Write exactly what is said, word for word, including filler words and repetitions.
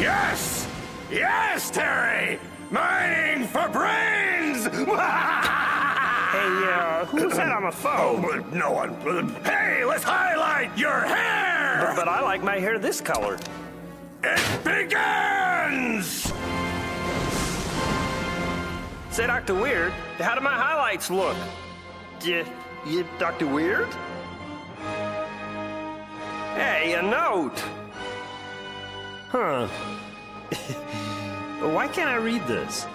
Yes! Yes, Terry! Mining for brains! Hey, uh, who said I'm a foe? Oh, no one. Hey, let's highlight your hair! But, but I like my hair this color. It begins! Say, Doctor Weird, how do my highlights look? You, you Doctor Weird? Hey, a note! Huh. Why can't I read this?